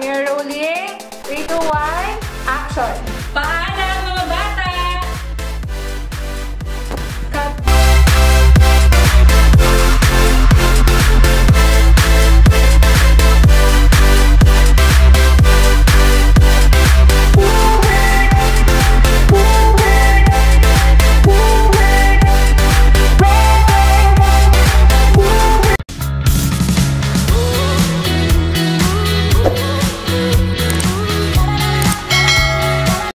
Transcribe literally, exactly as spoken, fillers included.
Camera roll, three, two, one, action! Bye!